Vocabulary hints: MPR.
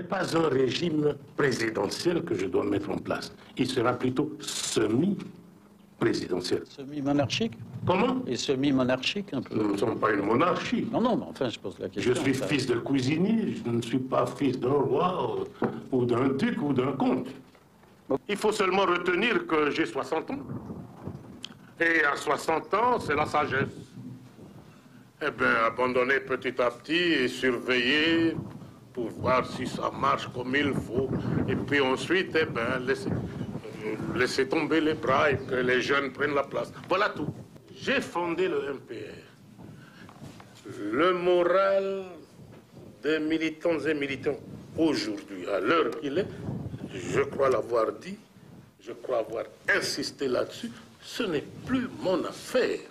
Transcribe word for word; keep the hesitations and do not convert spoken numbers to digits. n'est pas un régime présidentiel que je dois mettre en place. Il sera plutôt semi-présidentiel. Semi-monarchique? Comment? Et semi-monarchique un peu. Nous ne sommes pas une monarchie. Non, non, mais enfin, je pose la question. Je suis ça. Fils de cuisinier, je ne suis pas fils d'un roi ou d'un duc ou d'un comte. Il faut seulement retenir que j'ai soixante ans. Et à soixante ans, c'est la sagesse. Eh bien, abandonner petit à petit et surveiller pour voir si ça marche comme il faut. Et puis ensuite, eh bien, laisser, euh, laisser tomber les bras et que les jeunes prennent la place. Voilà tout. J'ai fondé le M P R. Le moral des militants et militants aujourd'hui, à l'heure qu'il est, je crois l'avoir dit, je crois avoir insisté là-dessus, ce n'est plus mon affaire.